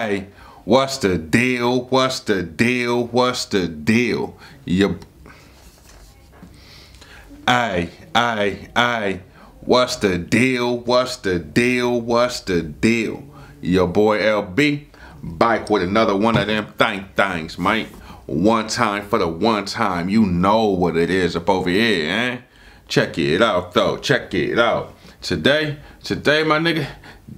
Hey, what's the deal? What's the deal? What's the deal? Yep. Hey, what's the deal? What's the deal? What's the deal? Your boy LB back with another one of them things, mate. One time for the one time. You know what it is up over here, eh? Check it out, though. Check it out. Today, my nigga,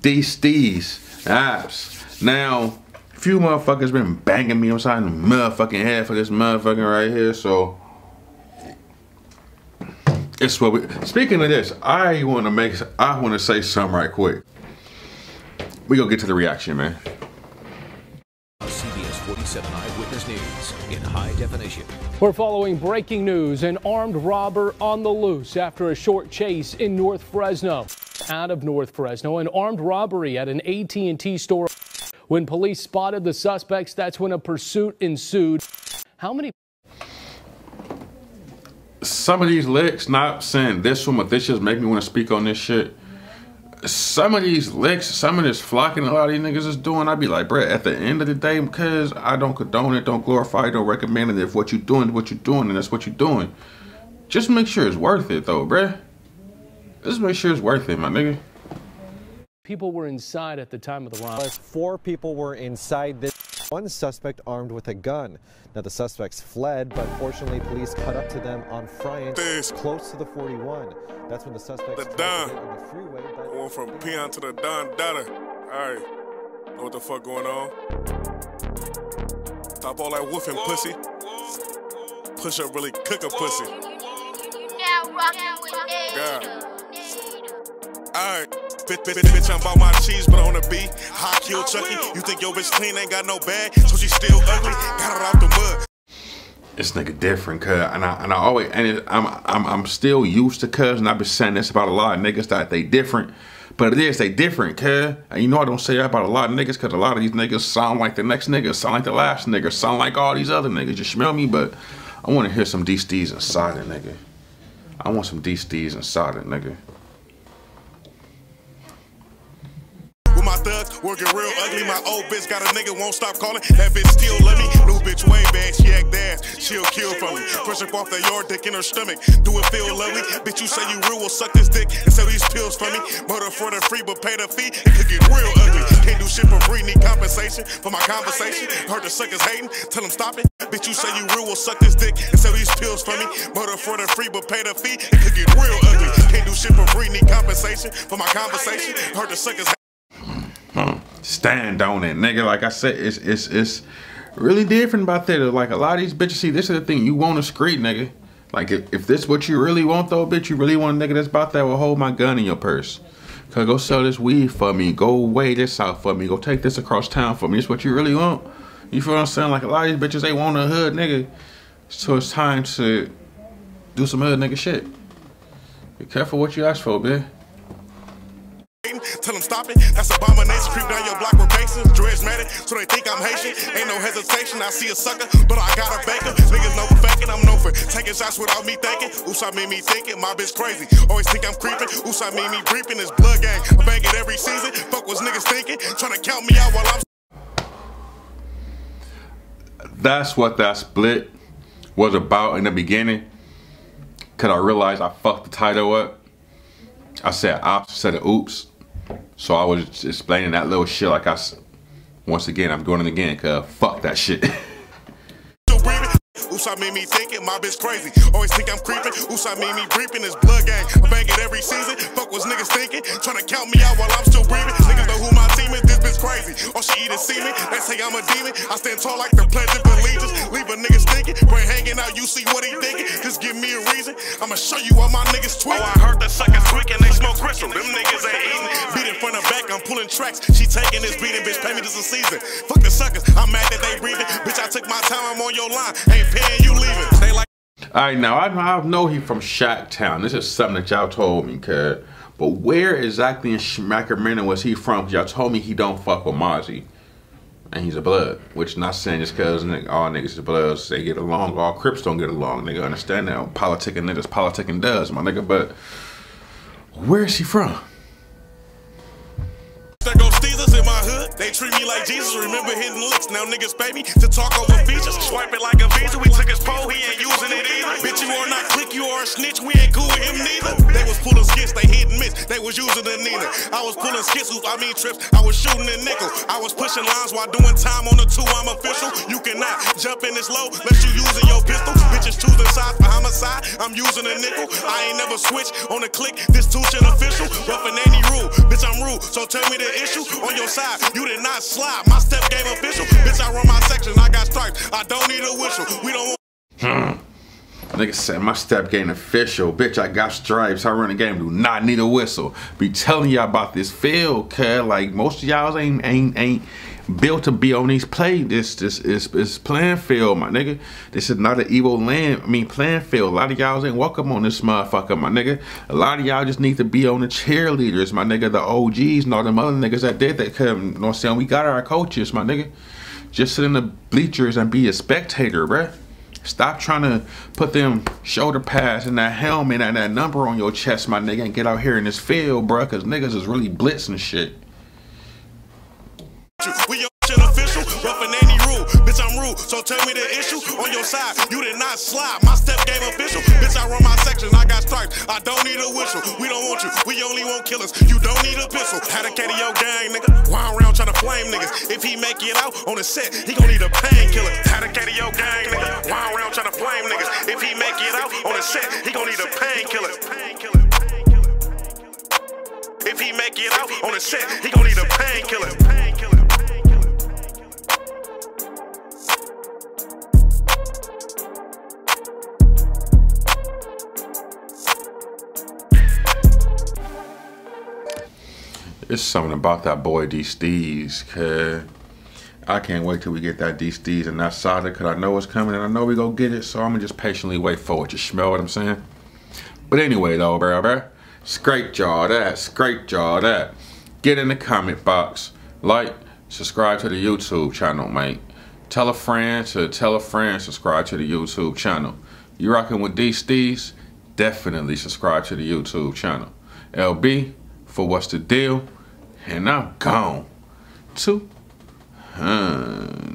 DSteez apps. Now, few motherfuckers been banging me outside the motherfucking head for this motherfucking right here, so it's what we. Speaking of this, I want to say something right quick. We gonna get to the reaction, man. CBS 47 Eyewitness News in high definition. We're following breaking news, an armed robber on the loose after a short chase in North Fresno. Out of North Fresno, an armed robbery at an AT&T store. When police spotted the suspects, that's when a pursuit ensued. How many? Some of these licks, not saying this one, but this just make me want to speak on this shit. Some of these licks, some of this flocking a lot of these niggas is doing, I be like, bruh, at the end of the day, because I don't condone it, don't glorify it, don't recommend it. If what you doing is what you're doing, and that's what you're doing, just make sure it's worth it, though, bruh. Just make sure it's worth it, my nigga. People were inside at the time of the robbery. 4 people were inside this. 1 suspect armed with a gun. Now, the suspects fled, but fortunately, police caught up to them on Friday, close to the 41. That's when the suspects on the freeway. Going from peon to the Don Dada. All right, know what the fuck going on? Stop all that woofing, pussy. Push up, really cook a pussy. Now rocking with God. All right. Bitch, I'm about my cheese, but on a beat. High kill Chucky. You think your bitch clean, ain't got no bag, so she still ugly. Got her out the mud. This nigga different, cuz, and I always, and it, I'm still used to cuz, and I've been saying this about a lot of niggas that they different, but it is they different, cuz. And you know I don't say that about a lot of niggas, cuz a lot of these niggas sound like the next nigga, sound like the last nigga, sound like all these other niggas. You smell me? But I want to hear some DSteez inside it, nigga. I want some DSteez inside it, nigga. Thugs working real ugly. My old bitch got a nigga, won't stop calling. That bitch still love me. New bitch way bad. She act ass. She'll kill from me. Fresh up off that yard dick in her stomach. Do it feel lovely? Bitch, you say you real, will suck this dick and sell these pills for me. Murder for the free, but pay the fee. It could get real ugly. Can't do shit for free. Need compensation for my conversation. Heard the suckers hating. Tell them stop it. Bitch, you say you real, will suck this dick and sell these pills for me. Murder for the free, but pay the fee. It could get real ugly. Can't do shit for free. Need compensation for my conversation. Heard the suckers hating. Stand on it, nigga. Like I said, it's really different about that. Like a lot of these bitches, see, this is the thing. You want a street, nigga. Like if this what you really want, though, bitch, you really want a nigga that's about that will hold my gun in your purse. Cause go sell this weed for me. Go weigh this out for me. Go take this across town for me. It's what you really want. You feel what I'm saying? Like a lot of these bitches, they want a hood, nigga. So it's time to do some hood, nigga, shit. Be careful what you ask for, bitch. Tell them stop it, that's abomination. Creep down your block with bases, dreads matted, so they think I'm Haitian. Ain't no hesitation, I see a sucker, but I got a baker. Niggas know for faking, I'm known for taking shots without me thinking. Oops, I made me thinking, my bitch crazy. Always think I'm creeping, oops, I made me creeping. This blood gang, I bang it every season. Fuck was niggas thinking, trying to count me out while I'm. That's what that split was about in the beginning. Cause I realized I fucked the title up. I said ops instead of oops. So I was explaining that little shit like I, once again, I'm doing it again, cuz fuck that shit. Oops, I made me thinking, my bitch crazy. Always think I'm creeping. Oops, I made me creeping. This blood gang, I bang it every season. Fuck was niggas thinking, trying to count me out while I'm still breathing. Niggas know who my team is, this bitch crazy. Or she either see me, they say I'm a demon. I stand tall like the Pledge of Allegiance. Leave a niggas thinking, brain hanging out, you see what he thinking. Just give me a reason, I'ma show you all my niggas tweak. Oh, I heard the suckers quick and they smoke crystal. Them niggas ain't eating. Beat in front of back, I'm pulling tracks. She taking this beating, bitch, pay me this a season. Fuck the suckers, I'm mad that they breathing. Bitch, I took my time, I'm on your line. Ain't paying, you leaving. Stay like. Alright, now I know he from Shacktown. This is something that y'all told me, cuz. But where exactly in Schmackerman was he from? Y'all told me he don't fuck with Mozzie. And he's a blood. Which not saying just cuz all niggas is bloods, they get along. All Crips don't get along, nigga. Understand that. Politicking niggas, politicking does, my nigga. But where is he from? There goes Steezers in my hood. They treat me like Jesus, remember hidden looks. Now niggas pay me to talk over features. Swipe it like a visa, we took his pole, he ain't using it either. Bitch, you are not click, you are a snitch, we ain't cool with him neither. They was pulling skits, they hit and miss, they was using a Nina. I was pulling skits, I mean trips, I was shooting a nickel. I was pushing lines while doing time on the two, I'm official. You cannot jump in this low, unless you using your pistol. Bitches choosing sides for homicide, I'm using a nickel. I ain't never switched on a click, this two shit official. Rough and any rule, bitch, I'm rude, so tell me the issue. On your side, you did not slide, my step game official. Bitch, I run my section, I got stripes, I don't need a whistle. We don't want nigga said my step game official. Bitch, I got stripes, I run a game, do not need a whistle. Be telling y'all about this field, cuz like most of y'all ain't built to be on these play. This is playing field, my nigga. This is not an evil land. I mean, playing field. A lot of y'all ain't welcome on this motherfucker, my nigga. A lot of y'all just need to be on the cheerleaders, my nigga. The OGs and all them other niggas that did that. You know what I'm saying? We got our coaches, my nigga. Just sit in the bleachers and be a spectator, bruh. Stop trying to put them shoulder pads and that helmet and that number on your chest, my nigga, and get out here in this field, bruh, because niggas is really blitzing shit. We your shit official, rough and any rule. Bitch, I'm rude, so tell me the issue. On your side, you did not slide, my step game official. Bitch, I run my section, I got stripes, I don't need a whistle. We don't want you, we only want killers. You don't need a pistol. Had a cat of your gang, nigga. Wild round trying to flame niggas. If he make it out on the set, he gon' need a painkiller. Had a cat of your gang, nigga. Wild round trying to flame niggas. If he make it out on the set, he gon' need a painkiller. If he make it out on the set, he gon' need a painkiller. It's something about that boy DSteez, cuz I can't wait till we get that DSteez and that solder, cuz I know it's coming and I know we gonna get it, so I'm gonna just patiently wait for it. You smell what I'm saying? But anyway though, bruh, scrape jaw that. Get in the comment box, like, subscribe to the YouTube channel, mate. Tell a friend to tell a friend, subscribe to the YouTube channel. You rocking with DSteez? Definitely subscribe to the YouTube channel. LB for What's the Deal? And I'm gone. 200.